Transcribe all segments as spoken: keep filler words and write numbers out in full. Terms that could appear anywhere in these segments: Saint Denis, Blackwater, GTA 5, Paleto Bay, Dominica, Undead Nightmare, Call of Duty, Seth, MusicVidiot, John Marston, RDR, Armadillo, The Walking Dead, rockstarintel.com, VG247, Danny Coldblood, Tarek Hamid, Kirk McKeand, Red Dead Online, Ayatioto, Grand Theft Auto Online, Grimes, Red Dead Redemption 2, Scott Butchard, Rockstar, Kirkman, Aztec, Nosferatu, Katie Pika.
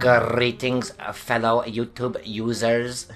Greetings, fellow YouTube users.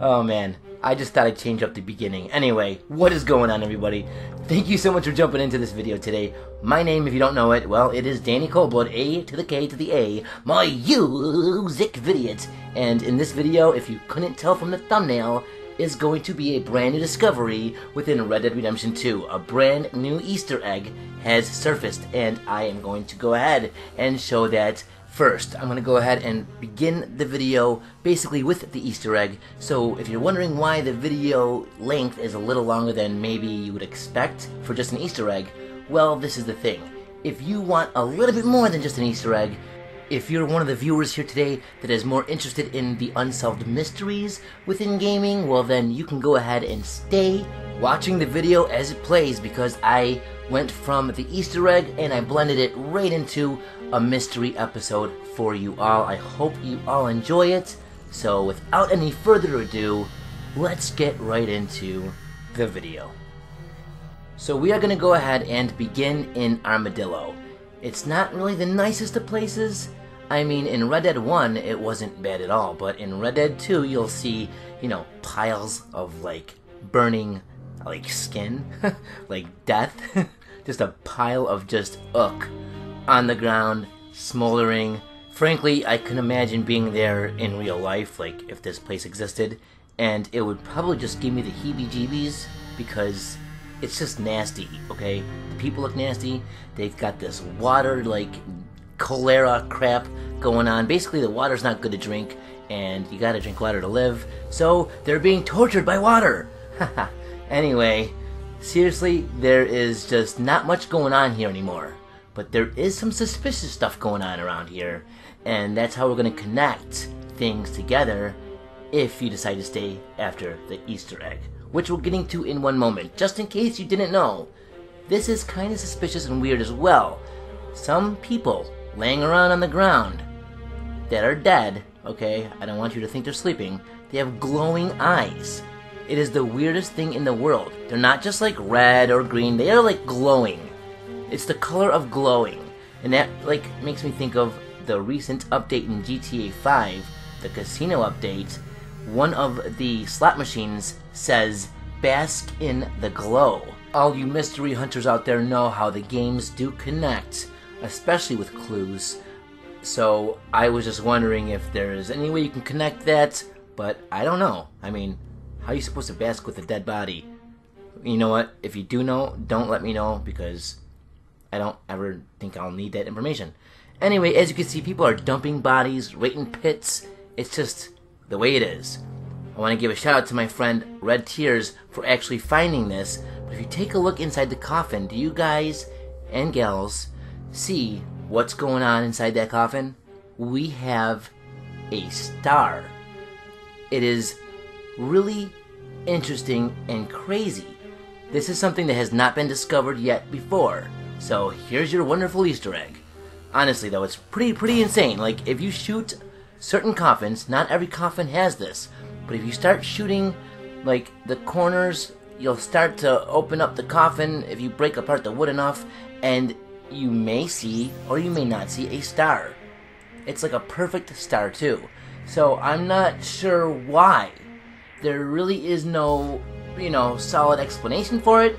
Oh man, I just thought I'd change up the beginning. Anyway, what is going on, everybody? Thank you so much for jumping into this video today. My name, if you don't know it, well, it is Danny Coldblood, A to the K to the A, my music vidiot. And in this video, if you couldn't tell from the thumbnail, is going to be a brand new discovery within Red Dead Redemption two. A brand new Easter egg has surfaced, and I am going to go ahead and show that first. I'm going to go ahead and begin the video basically with the Easter egg. So if you're wondering why the video length is a little longer than maybe you would expect for just an Easter egg, well, this is the thing. If you want a little bit more than just an Easter egg, if you're one of the viewers here today that is more interested in the unsolved mysteries within gaming, well then you can go ahead and stay watching the video as it plays, because I went from the Easter egg and I blended it right into a mystery episode for you all. I hope you all enjoy it. So without any further ado, let's get right into the video. So we are going to go ahead and begin in Armadillo. It's not really the nicest of places. I mean, in Red Dead one, it wasn't bad at all, but in Red Dead two, you'll see, you know, piles of, like, burning, like, skin, like, death. Just a pile of just ugh on the ground, smoldering. Frankly, I can imagine being there in real life, like, if this place existed, and it would probably just give me the heebie-jeebies, because it's just nasty, okay? The people look nasty. They've got this water, like, cholera crap going on. Basically, the water's not good to drink, and you gotta drink water to live. So, they're being tortured by water! Haha. Anyway, seriously, there is just not much going on here anymore. But there is some suspicious stuff going on around here, and that's how we're gonna connect things together if you decide to stay after the Easter egg, which we're getting to in one moment. Just in case you didn't know, this is kind of suspicious and weird as well. Some people laying around on the ground that are dead, okay, I don't want you to think they're sleeping, they have glowing eyes. It is the weirdest thing in the world. They're not just like red or green, they are like glowing. It's the color of glowing. And that like makes me think of the recent update in G T A five, the casino update. One of the slot machines says, "Bask in the glow." All you mystery hunters out there know how the games do connect, especially with clues. So I was just wondering if there is any way you can connect that, but I don't know. I mean, how are you supposed to bask with a dead body? You know what? If you do know, don't let me know, because I don't ever think I'll need that information. Anyway, as you can see, people are dumping bodies right in pits. It's just the way it is. I want to give a shout out to my friend Red Tears for actually finding this, but if you take a look inside the coffin, do you guys and gals see what's going on inside that coffin? We have a star. It is really interesting and crazy. This is something that has not been discovered yet before, so here's your wonderful Easter egg. Honestly though, it's pretty, pretty insane. Like, if you shoot certain coffins, not every coffin has this, but if you start shooting, like, the corners, you'll start to open up the coffin if you break apart the wood enough, and you may see, or you may not see, a star. It's like a perfect star, too. So, I'm not sure why. There really is no, you know, solid explanation for it.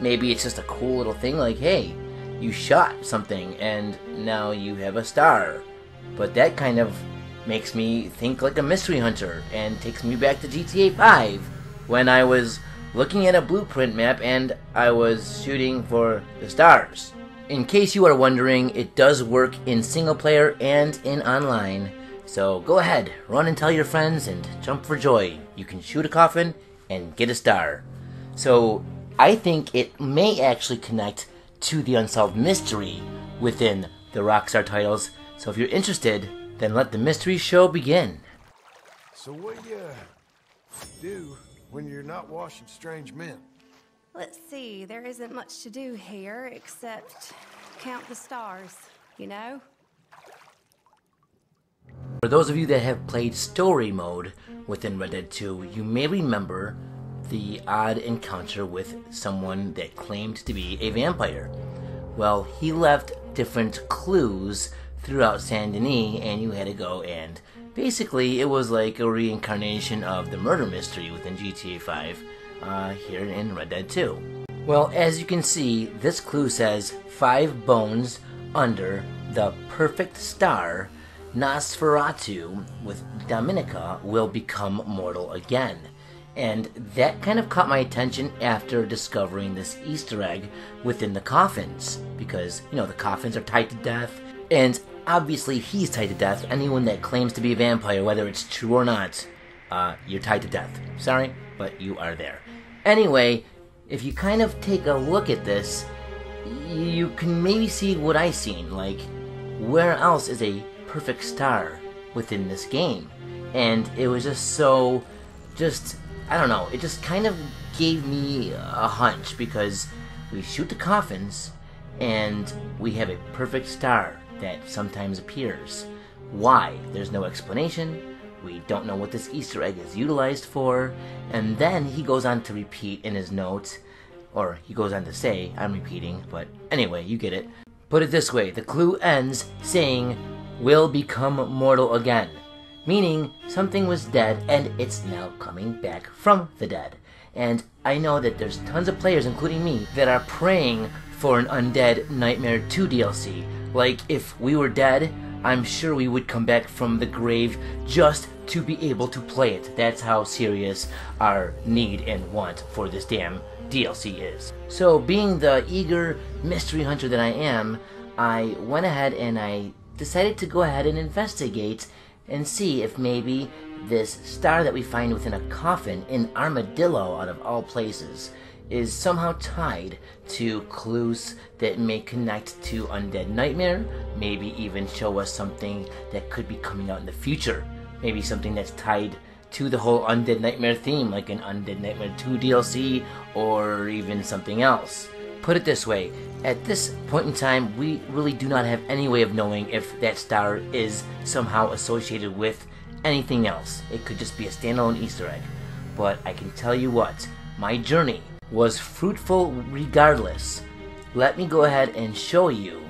Maybe it's just a cool little thing, like, hey, you shot something, and now you have a star. But that kind of makes me think like a mystery hunter, and takes me back to G T A five, when I was looking at a blueprint map and I was shooting for the stars. In case you are wondering, it does work in single player and in online, so go ahead, run and tell your friends and jump for joy. You can shoot a coffin and get a star. So I think it may actually connect to the unsolved mystery within the Rockstar titles, so if you're interested, then let the mystery show begin. So what do you do when you're not washing strange men? Let's see, there isn't much to do here except count the stars, you know? For those of you that have played story mode within Red Dead two, you may remember the odd encounter with someone that claimed to be a vampire. Well, he left different clues throughout Saint Denis, and you had to go and basically it was like a reincarnation of the murder mystery within G T A five uh, here in Red Dead two. Well, as you can see, this clue says five bones under the perfect star, Nosferatu with Dominica will become mortal again. And that kind of caught my attention after discovering this Easter egg within the coffins, because, you know, the coffins are tied to death, and obviously he's tied to death. Anyone that claims to be a vampire, whether it's true or not, uh, you're tied to death. Sorry, but you are there. Anyway, if you kind of take a look at this, you can maybe see what I seen, like, where else is a perfect star within this game? And it was just so, just... I don't know, it just kind of gave me a hunch, because we shoot the coffins and we have a perfect star that sometimes appears. Why? There's no explanation. We don't know what this Easter egg is utilized for. And then he goes on to repeat in his note, or he goes on to say, I'm repeating, but anyway, you get it. Put it this way, the clue ends saying, will become mortal again. Meaning, something was dead, and it's now coming back from the dead. And I know that there's tons of players, including me, that are praying for an Undead Nightmare two D L C. Like, if we were dead, I'm sure we would come back from the grave just to be able to play it. That's how serious our need and want for this damn D L C is. So, being the eager mystery hunter that I am, I went ahead and I decided to go ahead and investigate and see if maybe this star that we find within a coffin in Armadillo, out of all places, is somehow tied to clues that may connect to Undead Nightmare, maybe even show us something that could be coming out in the future. Maybe something that's tied to the whole Undead Nightmare theme, like an Undead Nightmare two D L C, or even something else. Put it this way, at this point in time, we really do not have any way of knowing if that star is somehow associated with anything else. It could just be a standalone Easter egg. But I can tell you what, my journey was fruitful regardless. Let me go ahead and show you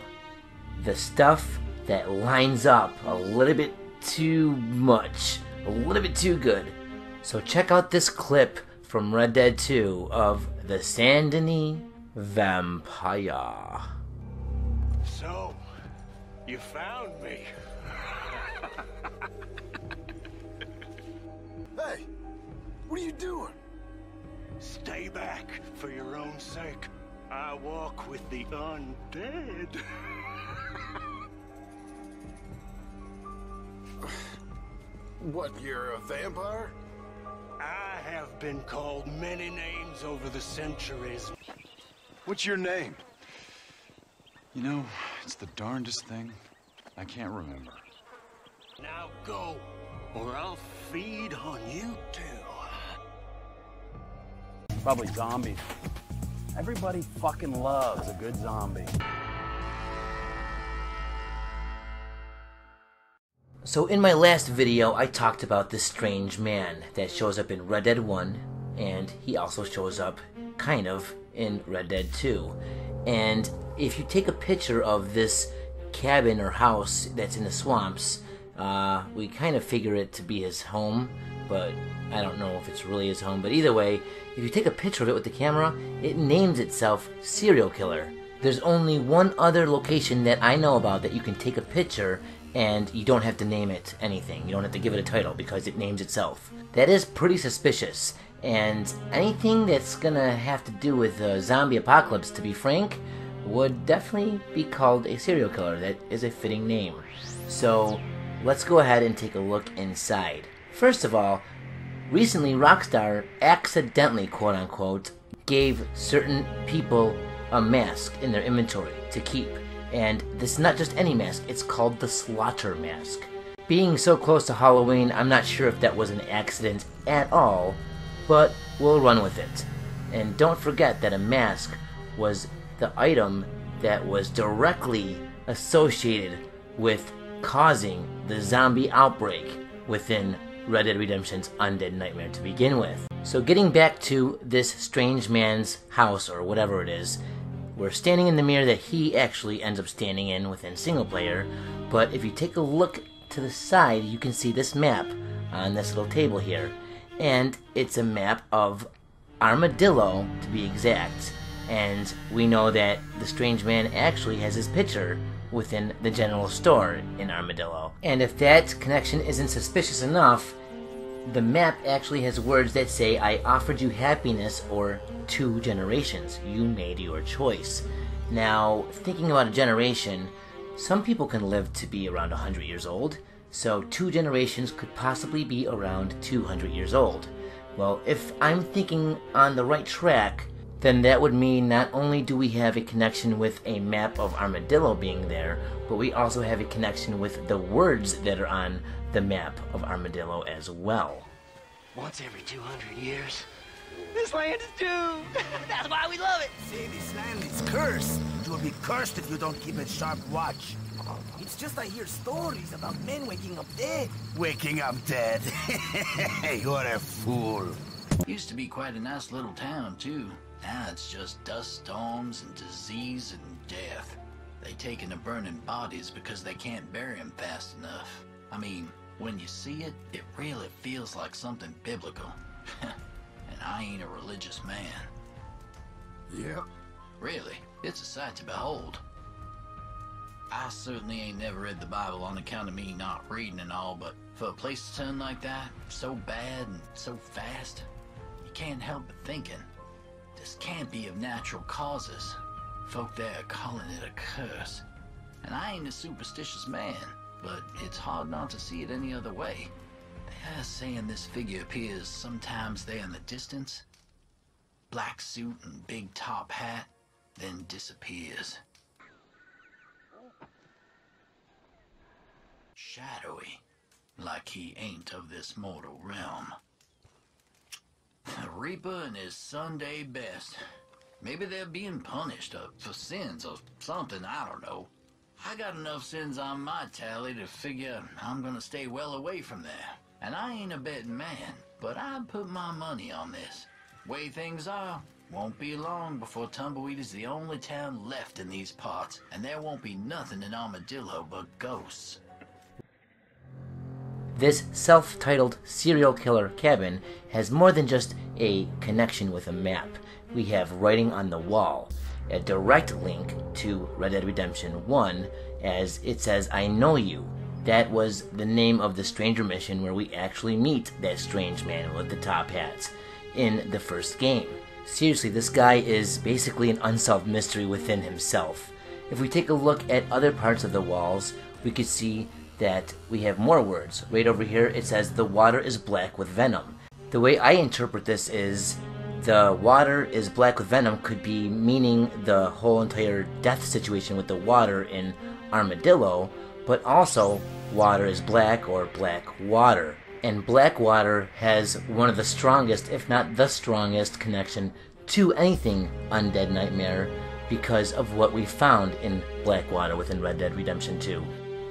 the stuff that lines up a little bit too much, a little bit too good. So check out this clip from Red Dead two of the Saint Denis Vampire. So, you found me. Hey, what are you doing? Stay back for your own sake. I walk with the undead. What, you're a vampire? I have been called many names over the centuries. What's your name? You know, it's the darndest thing. I can't remember. Now go, or I'll feed on you two. Probably zombies. Everybody fucking loves a good zombie. So in my last video, I talked about this strange man that shows up in Red Dead one, and he also shows up, kind of, in Red Dead two. And if you take a picture of this cabin or house that's in the swamps, uh, we kind of figure it to be his home, but I don't know if it's really his home. But either way, if you take a picture of it with the camera, it names itself Serial Killer. There's only one other location that I know about that you can take a picture and you don't have to name it anything. You don't have to give it a title because it names itself. That is pretty suspicious. And anything that's gonna have to do with the zombie apocalypse, to be frank, would definitely be called a serial killer. That is a fitting name. So let's go ahead and take a look inside. First of all, recently Rockstar accidentally, quote unquote, gave certain people a mask in their inventory to keep. And this is not just any mask, it's called the Slaughter Mask. Being so close to Halloween, I'm not sure if that was an accident at all, but we'll run with it. And don't forget that a mask was the item that was directly associated with causing the zombie outbreak within Red Dead Redemption's Undead Nightmare to begin with. So getting back to this strange man's house or whatever it is, we're standing in the mirror that he actually ends up standing in within single player, but if you take a look to the side, you can see this map on this little table here, and it's a map of Armadillo, to be exact, and we know that the strange man actually has his picture within the general store in Armadillo. And if that connection isn't suspicious enough, the map actually has words that say, "I offered you happiness or two generations. You made your choice." Now, thinking about a generation, some people can live to be around one hundred years old, so two generations could possibly be around two hundred years old. Well, if I'm thinking on the right track, then that would mean not only do we have a connection with a map of Armadillo being there, but we also have a connection with the words that are on the map of Armadillo as well. Once every two hundred years, this land is doomed. That's why we love it. See, this land is cursed. You will be cursed if you don't keep a sharp watch. It's just I hear stories about men waking up dead. Waking up dead? You're a fool. Used to be quite a nice little town, too. Now it's just dust storms and disease and death. They take in the burning bodies because they can't bury them fast enough. I mean, when you see it, it really feels like something biblical. And I ain't a religious man. Yeah. Really, it's a sight to behold. I certainly ain't never read the Bible on account of me not reading and all, but for a place to turn like that, so bad and so fast, you can't help but thinking, this can't be of natural causes. Folk there are calling it a curse. And I ain't a superstitious man, but it's hard not to see it any other way. They are saying this figure appears sometimes there in the distance, black suit and big top hat, then disappears. Shadowy, like he ain't of this mortal realm. The Reaper and his Sunday best. Maybe they're being punished uh, for sins or something, I don't know. I got enough sins on my tally to figure I'm gonna stay well away from there. And I ain't a betting man, but I put my money on this. Way things are, won't be long before Tumbleweed is the only town left in these parts, and there won't be nothing in Armadillo but ghosts. This self-titled serial killer cabin has more than just a connection with a map. We have writing on the wall, a direct link to Red Dead Redemption one, as it says, "I know you." That was the name of the stranger mission where we actually meet that strange man with the top hat in the first game. Seriously, this guy is basically an unsolved mystery within himself. If we take a look at other parts of the walls, we could see that we have more words. Right over here it says, "The water is black with venom." The way I interpret this is, the water is black with venom could be meaning the whole entire death situation with the water in Armadillo, but also water is black or black water. And Blackwater has one of the strongest, if not the strongest, connection to anything Undead Nightmare because of what we found in Blackwater within Red Dead Redemption two.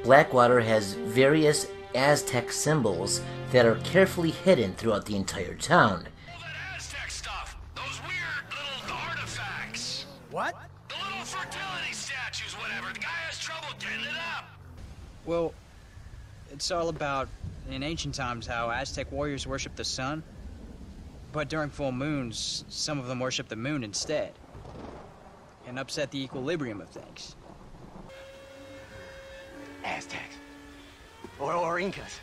Blackwater has various Aztec symbols that are carefully hidden throughout the entire town. All that Aztec stuff! Those weird little artifacts! What? The little fertility statues, whatever. The guy has trouble getting it up! Well, it's all about, in ancient times, how Aztec warriors worship the sun. But during full moons, some of them worship the moon instead. And upset the equilibrium of things. Aztecs, or, or Incas,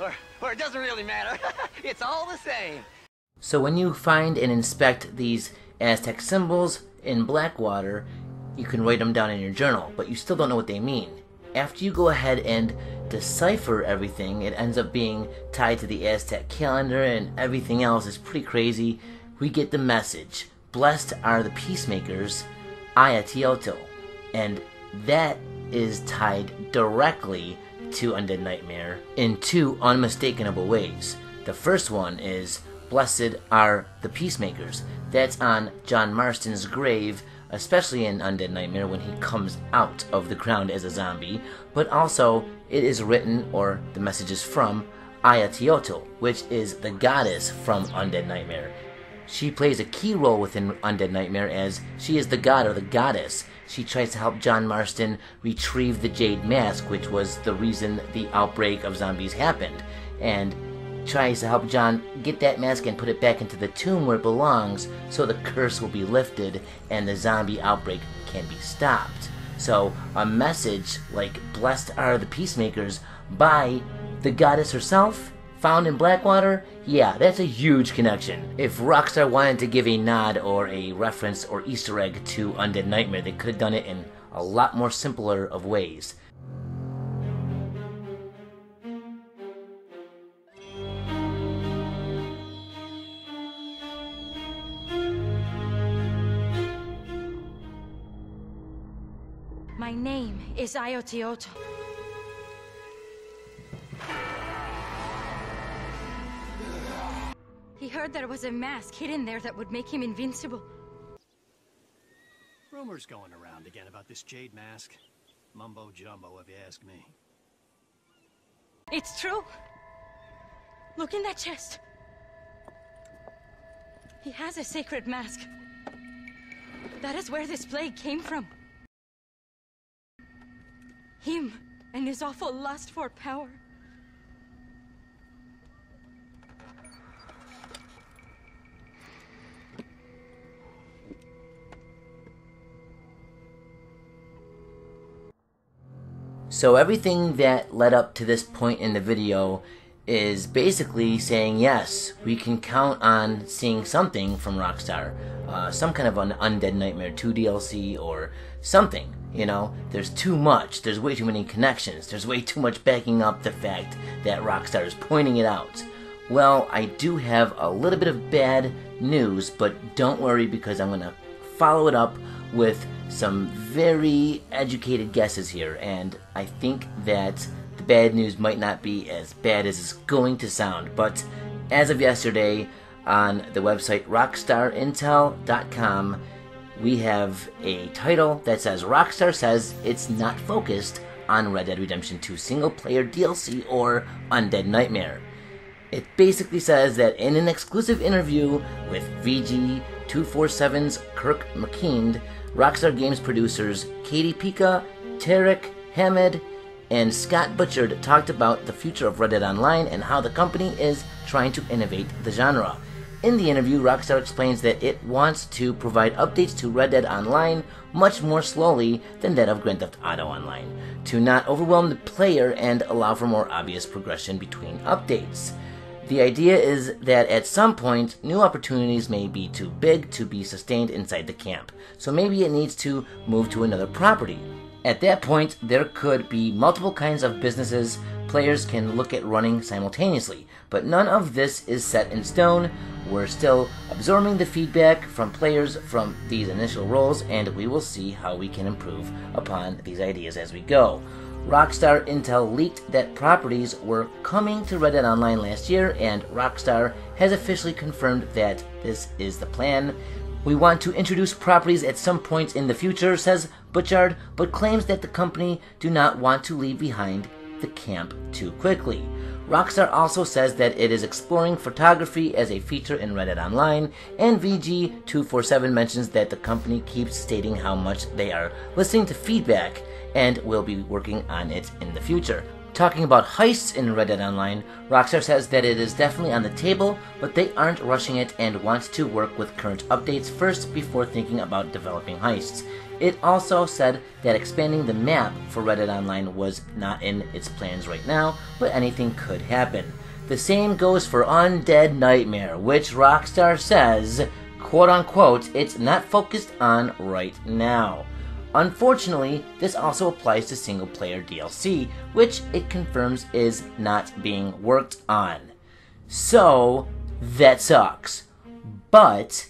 or, or it doesn't really matter, it's all the same. So when you find and inspect these Aztec symbols in Blackwater, you can write them down in your journal, but you still don't know what they mean. After you go ahead and decipher everything, it ends up being tied to the Aztec calendar and everything else is pretty crazy. We get the message, "Blessed are the peacemakers, Ayatioto," and that is tied directly to Undead Nightmare in two unmistakable ways. The first one is, "Blessed are the peacemakers." That's on John Marston's grave, especially in Undead Nightmare when he comes out of the ground as a zombie, but also it is written, or the message is from, Ayatioto, which is the goddess from Undead Nightmare. She plays a key role within Undead Nightmare as she is the god or the goddess. She tries to help John Marston retrieve the Jade Mask, which was the reason the outbreak of zombies happened, and tries to help John get that mask and put it back into the tomb where it belongs so the curse will be lifted and the zombie outbreak can be stopped. So a message like "Blessed are the peacemakers" by the goddess herself, found in Blackwater, yeah, that's a huge connection. If Rockstar wanted to give a nod or a reference or Easter egg to Undead Nightmare, they could have done it in a lot more simpler of ways. My name is Ayatioto. He heard there was a mask hidden there that would make him invincible. Rumors going around again about this jade mask. Mumbo jumbo, if you ask me. It's true. Look in that chest. He has a sacred mask. That is where this plague came from. Him and his awful lust for power. So everything that led up to this point in the video is basically saying, yes, we can count on seeing something from Rockstar. Uh, some kind of an Undead Nightmare two D L C or something, you know? There's too much. There's way too many connections. There's way too much backing up the fact that Rockstar is pointing it out. Well, I do have a little bit of bad news, but don't worry because I'm going to follow it up with some very educated guesses here, and I think that the bad news might not be as bad as it's going to sound, but as of yesterday on the website rockstar intel dot com we have a title that says Rockstar says it's not focused on Red Dead Redemption two single player D L C or Undead Nightmare. It basically says that in an exclusive interview with V G two forty-seven's Kirk McKeand, Rockstar Games producers Katie Pika, Tarek Hamid, and Scott Butchard talked about the future of Red Dead Online and how the company is trying to innovate the genre. In the interview, Rockstar explains that it wants to provide updates to Red Dead Online much more slowly than that of Grand Theft Auto Online, to not overwhelm the player and allow for more obvious progression between updates. The idea is that at some point, new opportunities may be too big to be sustained inside the camp, so maybe it needs to move to another property. At that point, there could be multiple kinds of businesses players can look at running simultaneously, but none of this is set in stone. We're still absorbing the feedback from players from these initial roles, and we will see how we can improve upon these ideas as we go. Rockstar Intel leaked that properties were coming to Red Dead Online last year, and Rockstar has officially confirmed that this is the plan. We want to introduce properties at some point in the future, says Butchard, but claims that the company do not want to leave behind the camp too quickly. Rockstar also says that it is exploring photography as a feature in Red Dead Online, and V G two forty-seven mentions that the company keeps stating how much they are listening to feedback and will be working on it in the future. Talking about heists in Red Dead Online, Rockstar says that it is definitely on the table, but they aren't rushing it and wants to work with current updates first before thinking about developing heists. It also said that expanding the map for Red Dead Online was not in its plans right now, but anything could happen. The same goes for Undead Nightmare, which Rockstar says, quote-unquote, it's not focused on right now. Unfortunately, this also applies to single-player D L C, which it confirms is not being worked on. So, that sucks. But,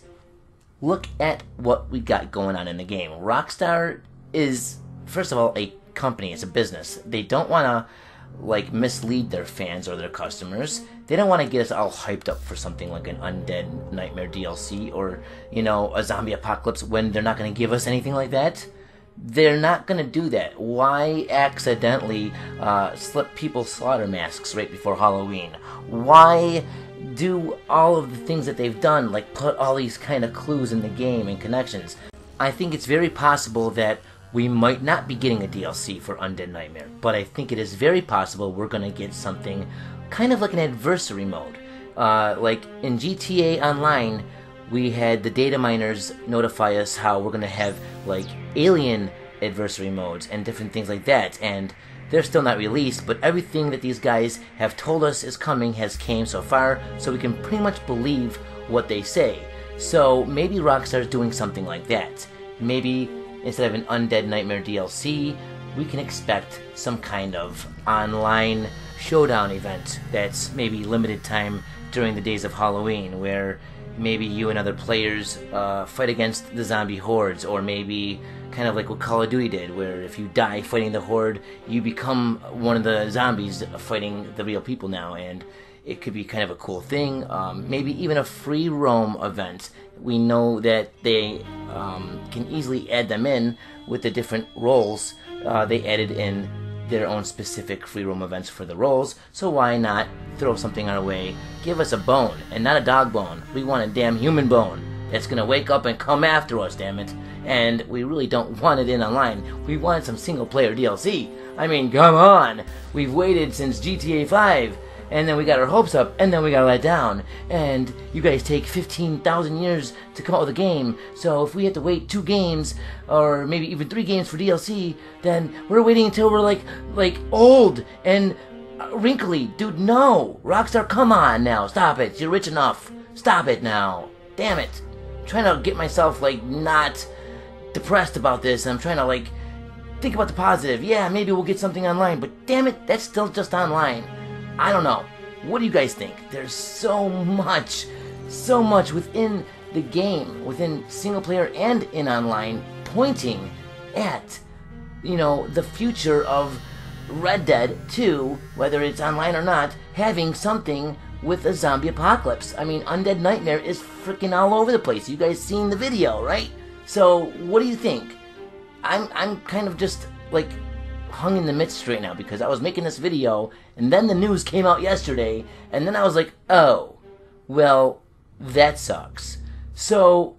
look at what we got going on in the game. Rockstar is, first of all, a company, it's a business. They don't want to, like, mislead their fans or their customers. They don't want to get us all hyped up for something like an Undead Nightmare D L C or, you know, a zombie apocalypse when they're not going to give us anything like that. They're not going to do that. Why accidentally uh, slip people slaughter masks right before Halloween? Why do all of the things that they've done, like put all these kind of clues in the game and connections, I think it's very possible that we might not be getting a D L C for Undead Nightmare, but I think it is very possible we're going to get something kind of like an adversary mode. Uh, like in G T A Online, we had the data miners notify us how we're going to have like alien adversary modes and different things like that, and they're still not released, but everything that these guys have told us is coming has came so far, so we can pretty much believe what they say. So maybe Rockstar's doing something like that. Maybe instead of an Undead Nightmare D L C, we can expect some kind of online showdown event that's maybe limited time during the days of Halloween, where maybe you and other players uh, fight against the zombie hordes, or maybe kind of like what Call of Duty did, where if you die fighting the horde, you become one of the zombies fighting the real people now, and it could be kind of a cool thing. Um, maybe even a free roam event. We know that they um, can easily add them in with the different roles. Uh, they added in their own specific free roam events for the roles, so why not throw something our way? Give us a bone, and not a dog bone. We want a damn human bone that's gonna wake up and come after us, damn it. And we really don't want it in online. We want some single player D L C. I mean, come on! We've waited since G T A five. And then we got our hopes up, and then we got let down. And you guys take fifteen thousand years to come out with a game, so if we have to wait two games, or maybe even three games for D L C, then we're waiting until we're like, like old and wrinkly. Dude, no! Rockstar, come on now, stop it, you're rich enough. Stop it now. Damn it. I'm trying to get myself like not depressed about this, and I'm trying to like think about the positive. Yeah, maybe we'll get something online, but damn it, that's still just online. I don't know. What do you guys think? There's so much, so much within the game, within single player and in online, pointing at, you know, the future of Red Dead two, whether it's online or not, having something with a zombie apocalypse. I mean, Undead Nightmare is freaking all over the place. You guys seen the video, right? So, what do you think? I'm, I'm kind of just, like, hung in the midst right now, because I was making this video and then the news came out yesterday, and then I was like, oh, well, that sucks. So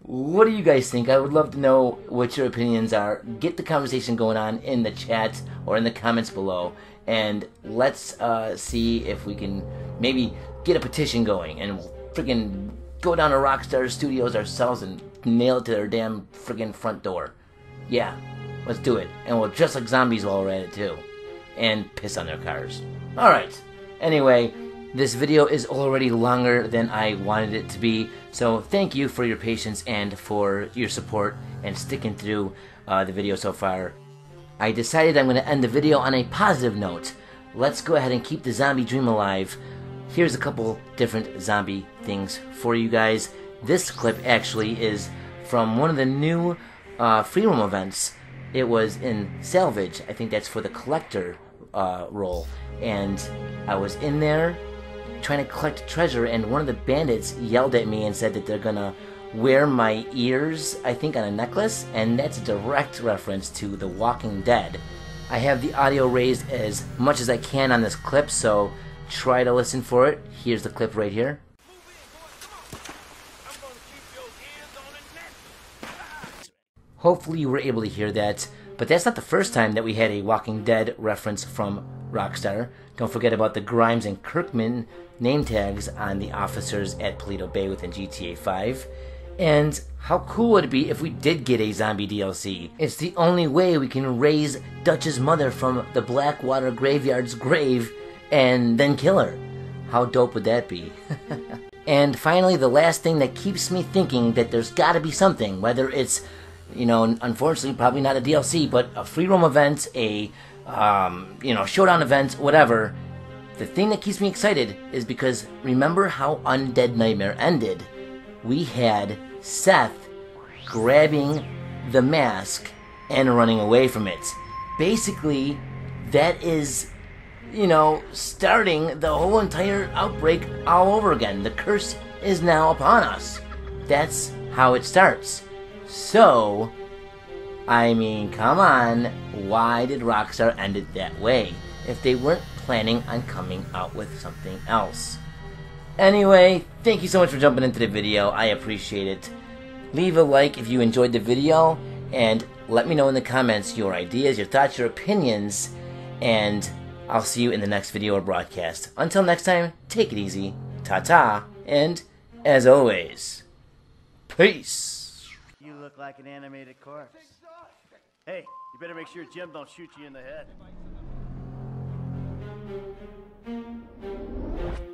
what do you guys think? I would love to know what your opinions are. Get the conversation going on in the chat or in the comments below, and let's uh, see if we can maybe get a petition going, and we'll freaking go down to Rockstar Studios ourselves and nail it to their damn freaking front door. Yeah. Let's do it, and we'll dress like zombies while we're at it too, and piss on their cars. Alright, anyway, this video is already longer than I wanted it to be, so thank you for your patience and for your support and sticking through uh, the video so far. I decided I'm going to end the video on a positive note. Let's go ahead and keep the zombie dream alive. Here's a couple different zombie things for you guys. This clip actually is from one of the new uh, free roam events. It was in Salvage, I think that's for the collector uh, role, and I was in there trying to collect treasure, and one of the bandits yelled at me and said that they're gonna wear my ears, I think, on a necklace, and that's a direct reference to The Walking Dead. I have the audio raised as much as I can on this clip, so try to listen for it. Here's the clip right here. Hopefully you were able to hear that, but that's not the first time that we had a Walking Dead reference from Rockstar. Don't forget about the Grimes and Kirkman name tags on the officers at Paleto Bay within G T A five. And how cool would it be if we did get a zombie D L C? It's the only way we can raise Dutch's mother from the Blackwater graveyard's grave and then kill her. How dope would that be? And finally, the last thing that keeps me thinking that there's gotta be something, whether it's, you know, unfortunately, probably not a D L C, but a free roam event, a, um, you know, showdown event, whatever. The thing that keeps me excited is because remember how Undead Nightmare ended? We had Seth grabbing the mask and running away from it. Basically, that is, you know, starting the whole entire outbreak all over again. The curse is now upon us. That's how it starts. So, I mean, come on, why did Rockstar end it that way if they weren't planning on coming out with something else? Anyway, thank you so much for jumping into the video. I appreciate it. Leave a like if you enjoyed the video, and let me know in the comments your ideas, your thoughts, your opinions, and I'll see you in the next video or broadcast. Until next time, take it easy, ta-ta, and as always, peace. You look like an animated corpse. Hey, you better make sure Jim don't shoot you in the head.